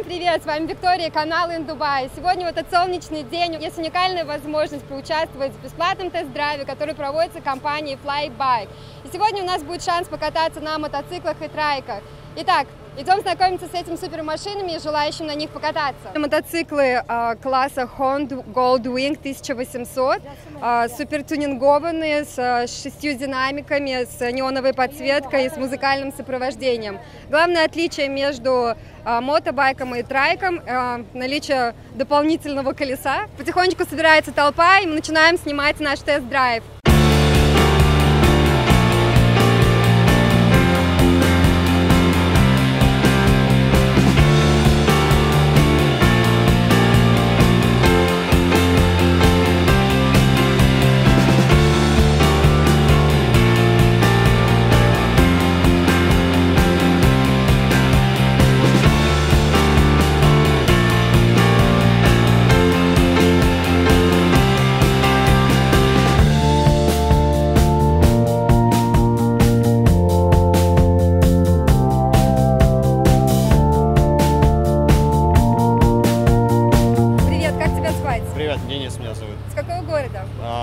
Всем привет! С вами Виктория, канал InDubai. Сегодня в этот солнечный день есть уникальная возможность поучаствовать в бесплатном тест-драйве, который проводится компанией FlyBike. И сегодня у нас будет шанс покататься на мотоциклах и трайках. Итак, идем знакомиться с этими супермашинами и желающим на них покататься. Мотоциклы класса Honda Goldwing 1800, супертюнингованные, с 6 динамиками, с неоновой подсветкой и с музыкальным сопровождением. Главное отличие между мотобайком и трайком – наличие дополнительного колеса. Потихонечку собирается толпа, и мы начинаем снимать наш тест-драйв.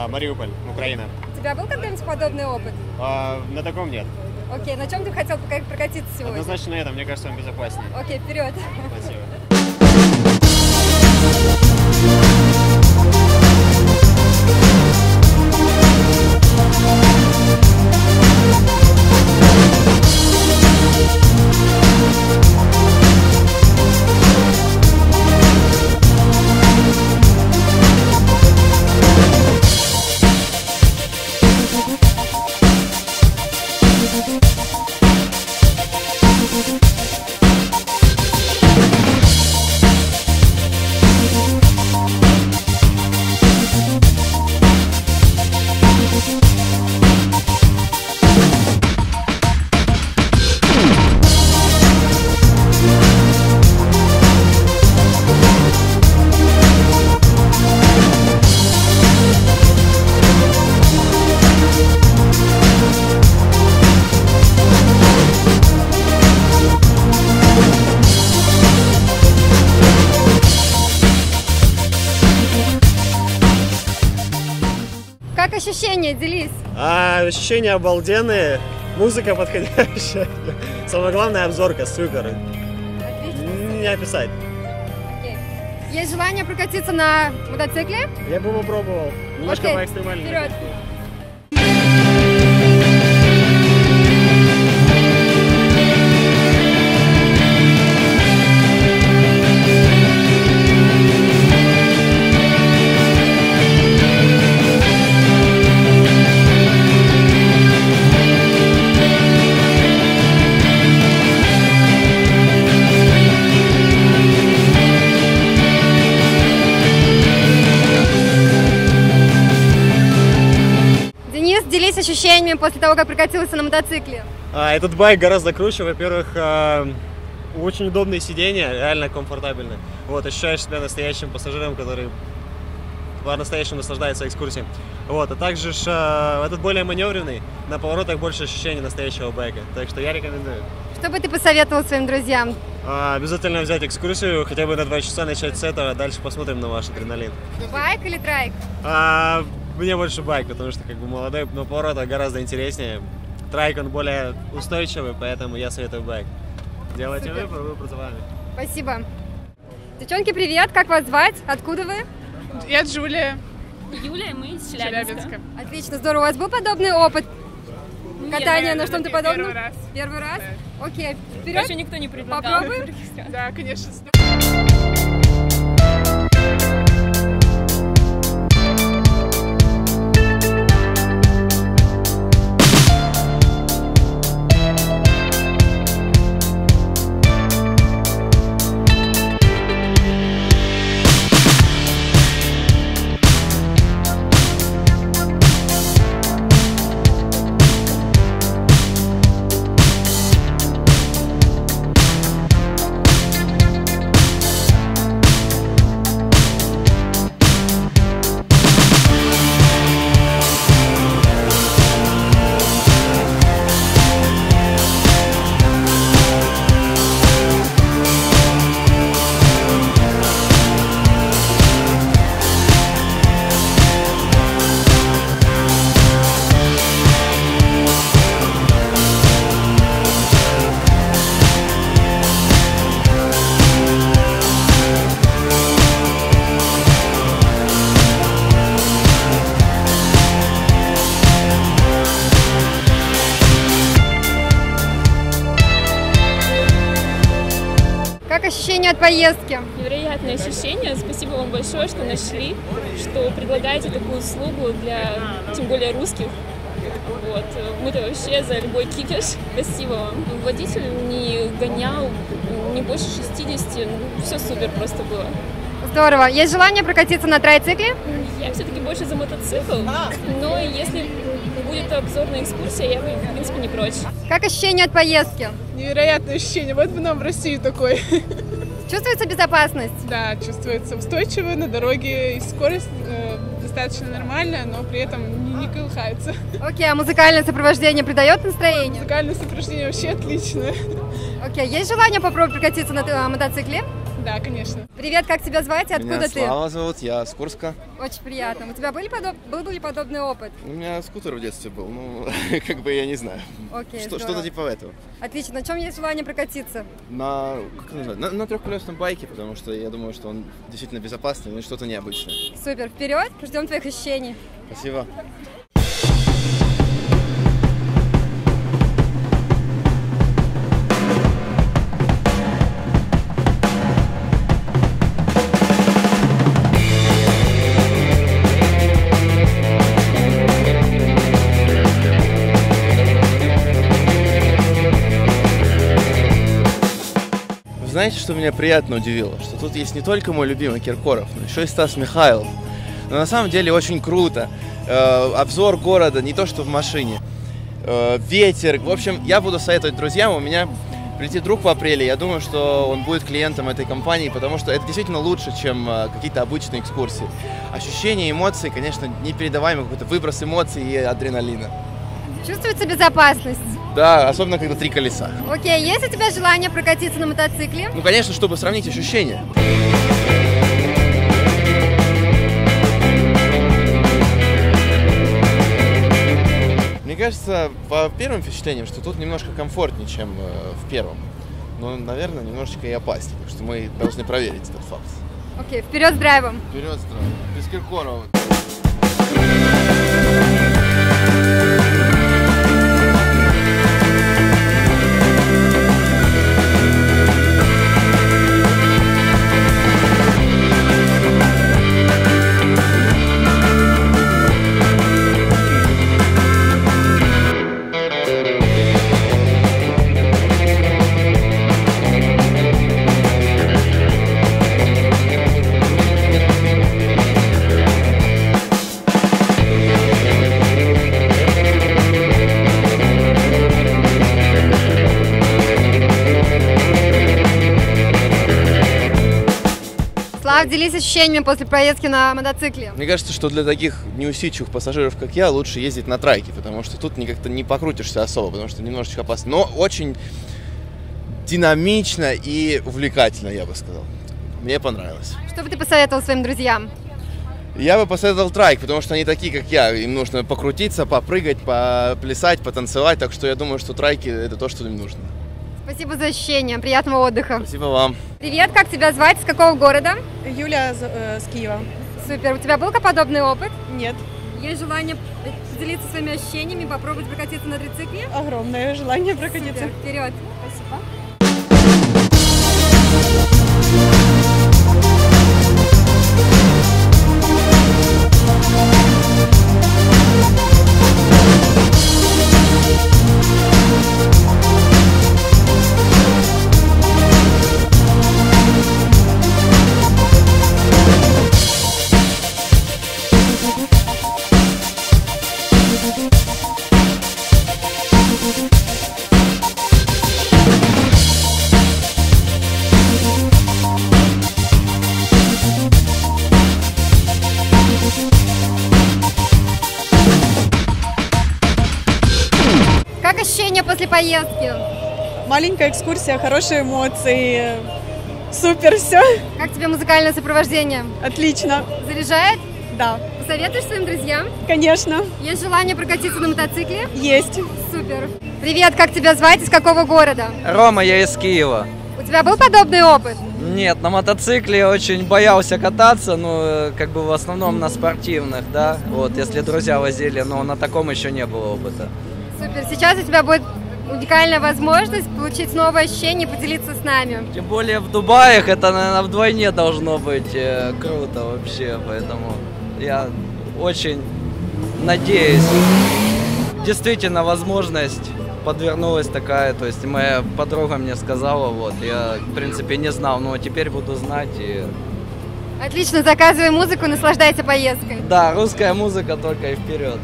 Мариуполь, Украина. У тебя был когда-нибудь подобный опыт? На таком нет. Окей, на чем ты хотел прокатиться сегодня? Однозначно на этом, мне кажется, он безопаснее. Окей, вперед. Спасибо. Ощущения, делись. Ощущения обалденные, музыка подходящая. Самое главное, обзорка, супер. Отлично. Не описать. Окей. Есть желание прокатиться на мотоцикле? Я бы попробовал. Немножко поэкстремально. Вперед. Ощущениями после того, как прокатился на мотоцикле? Этот байк гораздо круче. Во-первых, очень удобные сиденья, реально комфортабельно. Вот, ощущаешь себя настоящим пассажиром, который по-настоящему наслаждается экскурсией. Вот, а также этот более маневренный, на поворотах больше ощущений настоящего байка. Так что я рекомендую. Что бы ты посоветовал своим друзьям? Обязательно взять экскурсию, хотя бы на 2 часа начать с этого, а дальше посмотрим на ваш адреналин. Байк или трайк? Мне больше байк, потому что как бы молодой, но поворота гораздо интереснее. Трайк он более устойчивый, поэтому я советую байк. Делайте выбор за вами. Спасибо. Девчонки, привет! Как вас звать? Откуда вы? Я Джулия. Юлия, мы из Челябинска. Отлично, здорово. У вас был подобный опыт? Катание на что-то подобное? Первый раз. Первый раз? Да. Окей, вперед. Еще никто не предлагал. Попробуем? Да, конечно. ощущения от поездки? Невероятные ощущения. Спасибо вам большое, что нашли, что предлагаете такую услугу для, тем более, русских. Вот. Мы-то вообще за любой кипиш. Спасибо вам. Водитель не гонял, не больше 60. Все супер просто было. Здорово. Есть желание прокатиться на трайцикле? Я все-таки больше за мотоцикл, но если будет обзорная экскурсия, я, в принципе, не прочь. Как ощущение от поездки? Невероятное ощущение. Вот бы нам в России такой. Чувствуется безопасность? Да, чувствуется устойчиво на дороге, и скорость достаточно нормальная, но при этом не колыхается. Окей, а музыкальное сопровождение придает настроение? Музыкальное сопровождение вообще отлично. Окей, есть желание попробовать прокатиться на мотоцикле? Да, конечно. Привет, как тебя звать и откуда ты? Меня Слава зовут, я с Курска. Очень приятно. У тебя был ли подобный опыт? У меня скутер в детстве был, ну, как бы я не знаю. Окей, что-то типа этого. Отлично. На чем есть желание прокатиться? На трехколесном байке, потому что я думаю, что он действительно безопасный и что-то необычное. Супер, вперед, ждем твоих ощущений. Спасибо. Знаете, что меня приятно удивило? Что тут есть не только мой любимый Киркоров, но еще и Стас Михайлов. Но на самом деле очень круто. Обзор города, не то что в машине. Ветер. В общем, я буду советовать друзьям. У меня прилетит друг в апреле. Я думаю, что он будет клиентом этой компании, потому что это действительно лучше, чем какие-то обычные экскурсии. Ощущения, эмоции, конечно, непередаваемый какой-то выброс эмоций и адреналина. Чувствуется безопасность? Да, особенно когда три колеса. Окей, есть у тебя желание прокатиться на мотоцикле? Ну, конечно, чтобы сравнить ощущения. Мне кажется, по первым впечатлениям, что тут немножко комфортнее, чем в первом. Но, наверное, немножечко и опаснее, потому что мы должны проверить этот факт. Окей, вперед с драйвом. Вперед с драйвом. Без Киркорова. Делись ощущениями после поездки на мотоцикле. Мне кажется, что для таких неусидчивых пассажиров, как я, лучше ездить на трайке, потому что тут как-то не покрутишься особо, потому что немножечко опасно. Но очень динамично и увлекательно, я бы сказал. Мне понравилось. Что бы ты посоветовал своим друзьям? Я бы посоветовал трайк, потому что они такие, как я. Им нужно покрутиться, попрыгать, поплясать, потанцевать. Так что я думаю, что трайки – это то, что им нужно. Спасибо за ощущения. Приятного отдыха. Спасибо вам. Привет, как тебя звать? С какого города? Юля, с Киева. Супер. У тебя был подобный опыт? Нет. Есть желание поделиться своими ощущениями, попробовать прокатиться на трицикле? Огромное желание прокатиться. Супер. Вперед. Спасибо. Как ощущения после поездки? Маленькая экскурсия, хорошие эмоции, супер все. Как тебе музыкальное сопровождение? Отлично. Заряжает? Да. Посоветуешь своим друзьям? Конечно. Есть желание прокатиться на мотоцикле? Есть. Супер. Привет, как тебя звать и с какого города? Рома, я из Киева. У тебя был подобный опыт? Нет, на мотоцикле очень боялся кататься, но как бы в основном на спортивных, да. Вот, если друзья возили, но на таком еще не было опыта. Супер. Сейчас у тебя будет уникальная возможность получить новые ощущения и поделиться с нами. Тем более в Дубаях это, наверное, вдвойне должно быть круто вообще, поэтому я очень надеюсь. Действительно, возможность подвернулась такая, то есть моя подруга мне сказала, вот, я, в принципе, не знал, но теперь буду знать и... Отлично, заказывай музыку, наслаждайся поездкой. Да, русская музыка только и вперед.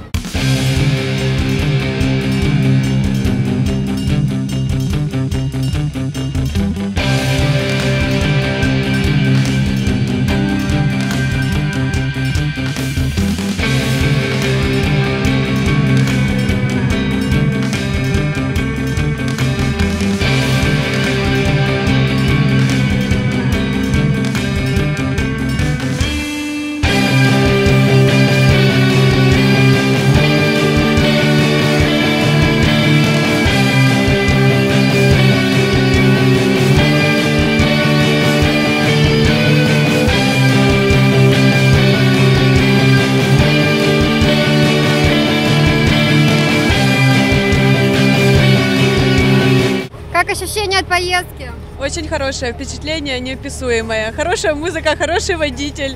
Ощущения от поездки? Очень хорошее, впечатление неописуемое. Хорошая музыка, хороший водитель.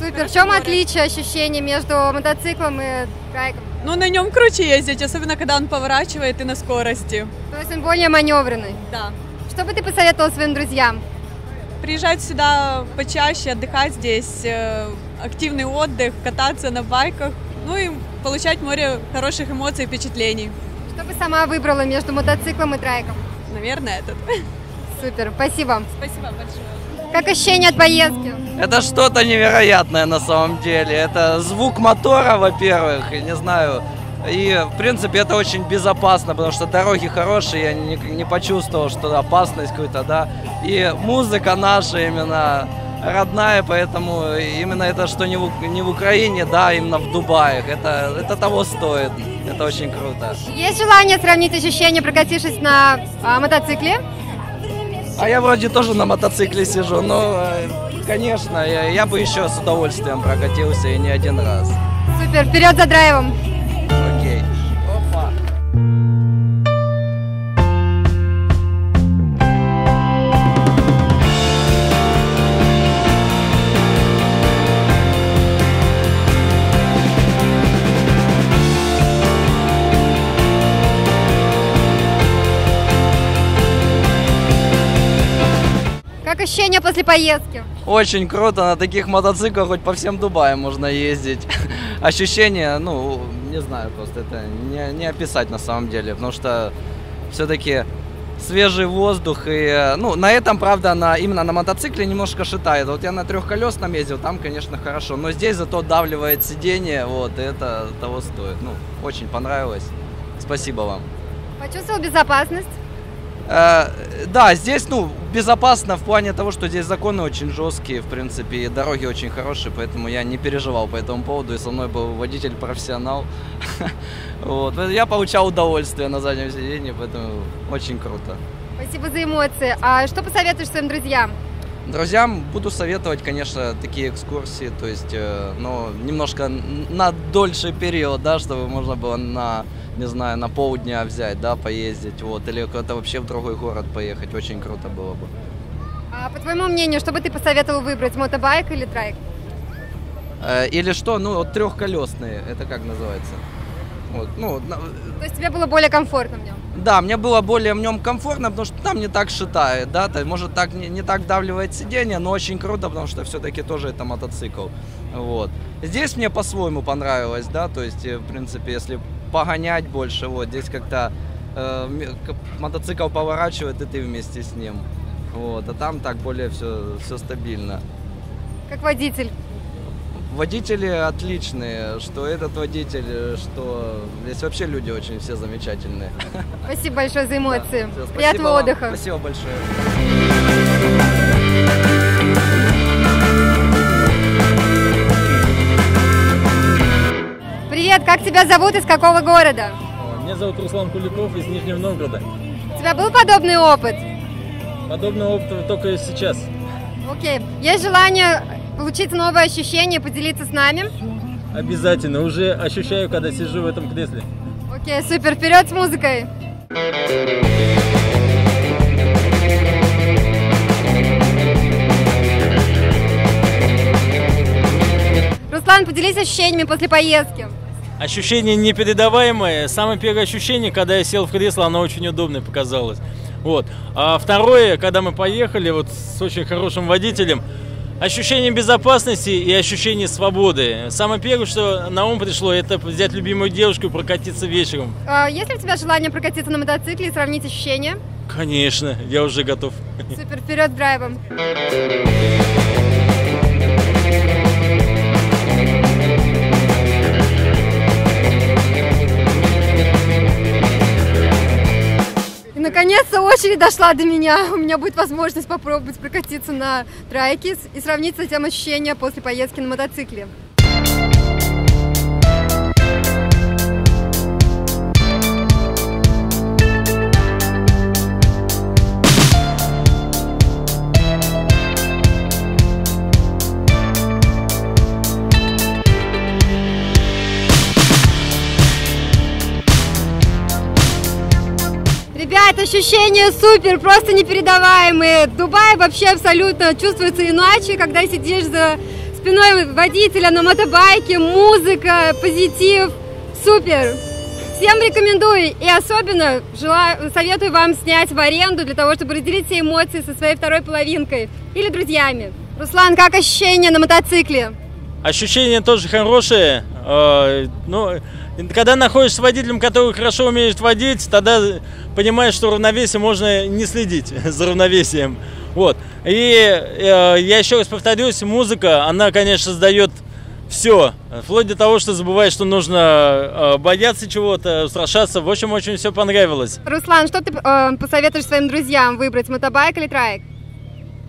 Супер. В чем отличие ощущений между мотоциклом и байком? Ну, на нем круче ездить, особенно когда он поворачивает и на скорости. То есть он более маневренный? Да. Что бы ты посоветовал своим друзьям? Приезжать сюда почаще, отдыхать здесь, активный отдых, кататься на байках, ну и получать море хороших эмоций и впечатлений. Что бы сама выбрала между мотоциклом и трайком? Наверное, этот. Супер, спасибо. Спасибо большое. Как ощущение от поездки? Это что-то невероятное на самом деле. Это звук мотора, во-первых, и не знаю. И, в принципе, это очень безопасно, потому что дороги хорошие, я не почувствовал, что опасность какую-то, да. И музыка наша именно родная, поэтому именно это, что не в Украине, да, именно в Дубае. Это того стоит. Это очень круто. Есть желание сравнить ощущения, прокатившись на мотоцикле? А я вроде тоже на мотоцикле сижу, но, конечно, я бы еще с удовольствием прокатился и не один раз. Супер, вперед за драйвом! Окей. Опа! Ощущения после поездки? Очень круто, на таких мотоциклах хоть по всем Дубаю можно ездить. Ощущения, ну, не знаю, просто это не описать на самом деле, потому что все-таки свежий воздух и, ну, на этом, правда, именно на мотоцикле немножко шатает. Вот я на трехколесном ездил, там, конечно, хорошо, но здесь зато давливает сиденье, вот, и это того стоит. Ну, очень понравилось. Спасибо вам. Почувствовал безопасность? Да, здесь, ну, безопасно в плане того, что здесь законы очень жесткие, в принципе, и дороги очень хорошие, поэтому я не переживал по этому поводу, и со мной был водитель-профессионал. Вот. Я получал удовольствие на заднем сиденье, поэтому очень круто. Спасибо за эмоции. А что посоветуешь своим друзьям? Друзьям буду советовать, конечно, такие экскурсии, то есть, ну, немножко на дольший период, да, чтобы можно было на... не знаю, на полдня взять, да, поездить, вот, или куда-то вообще в другой город поехать, очень круто было бы. А по твоему мнению, что бы ты посоветовал выбрать, мотобайк или трайк? Или что? Ну, вот трехколесные, это как называется? Вот, ну, то есть тебе было более комфортно в нем? Да, мне было более в нем комфортно, потому что там не так шатает, да, может так не так давливает сиденье, но очень круто, потому что все-таки тоже это мотоцикл, вот. Здесь мне по-своему понравилось, да, то есть, в принципе, если погонять больше, вот, здесь как-то мотоцикл поворачивает, и ты вместе с ним, вот, а там так более все стабильно. Как водитель? Водители отличные, что этот водитель, что здесь вообще люди очень все замечательные. Спасибо большое за эмоции. Да, приятного отдыха. Спасибо большое. Привет, как тебя зовут, из какого города? Меня зовут Руслан Куликов, из Нижнего Новгорода. У тебя был подобный опыт? Подобный опыт только сейчас. Окей, есть желание получить новые ощущения, поделиться с нами? Обязательно, уже ощущаю, когда сижу в этом кресле. Окей, супер, вперед с музыкой! Руслан, поделись ощущениями после поездки. Ощущения непередаваемые. Самое первое ощущение, когда я сел в кресло, оно очень удобное показалось. Вот. А второе, когда мы поехали вот с очень хорошим водителем, ощущение безопасности и ощущение свободы. Самое первое, что на ум пришло, это взять любимую девушку и прокатиться вечером. А есть ли у тебя желание прокатиться на мотоцикле и сравнить ощущения? Конечно, я уже готов. Супер, вперед драйвом! Наконец-то очередь дошла до меня. У меня будет возможность попробовать прокатиться на трайке и сравнить с тем ощущения после поездки на мотоцикле. Ребят, ощущения супер, просто непередаваемые. Дубай вообще абсолютно чувствуется иначе, когда сидишь за спиной водителя на мотобайке, музыка, позитив, супер. Всем рекомендую и особенно советую вам снять в аренду для того, чтобы разделить все эмоции со своей второй половинкой или друзьями. Руслан, как ощущения на мотоцикле? Ощущения тоже хорошие, но когда находишься с водителем, который хорошо умеет водить, тогда понимаешь, что равновесие можно не следить за равновесием. Вот. И я еще раз повторюсь, музыка, она, конечно, сдает все, вплоть до того, что забываешь, что нужно бояться чего-то, страшаться. В общем, очень все понравилось. Руслан, что ты посоветуешь своим друзьям выбрать, мотобайк или трайк?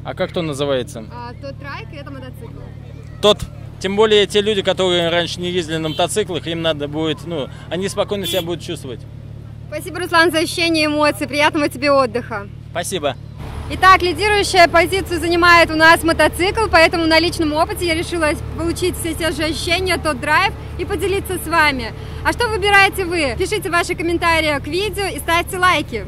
А как то называется? Тот трайк, это мотоцикл. Тот. Тем более те люди, которые раньше не ездили на мотоциклах, им надо будет, они спокойно себя будут чувствовать. Спасибо, Руслан, за ощущение эмоций. Приятного тебе отдыха. Спасибо. Итак, лидирующая позицию занимает у нас мотоцикл, поэтому на личном опыте я решила получить все те же ощущения, тот драйв и поделиться с вами. А что выбираете вы? Пишите ваши комментарии к видео и ставьте лайки.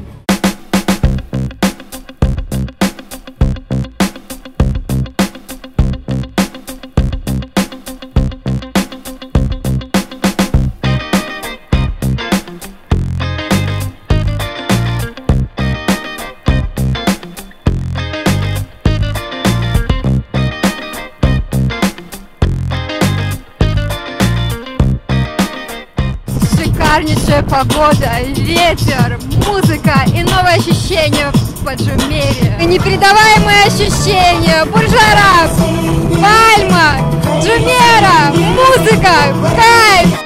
Шикарнейшая погода, ветер, музыка и новые ощущения в Джумейре. Непередаваемые ощущения, буржара, пальма, Джумейра, музыка, кайф.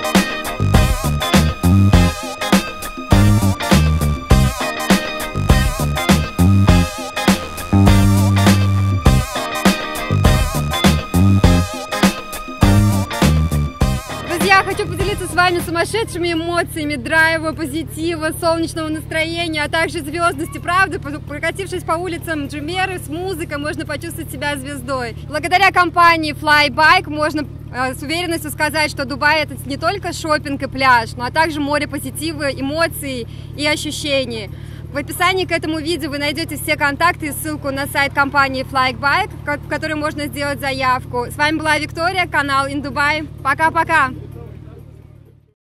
Хочу поделиться с вами сумасшедшими эмоциями, драйва, позитива, солнечного настроения, а также звездности. Правда, прокатившись по улицам Джумейры с музыкой, можно почувствовать себя звездой. Благодаря компании FlyBike можно с уверенностью сказать, что Дубай — это не только шопинг и пляж, но а также море позитива, эмоций и ощущений. В описании к этому видео вы найдете все контакты и ссылку на сайт компании FlyBike, в которой можно сделать заявку. С вами была Виктория, канал InDubai. Пока-пока!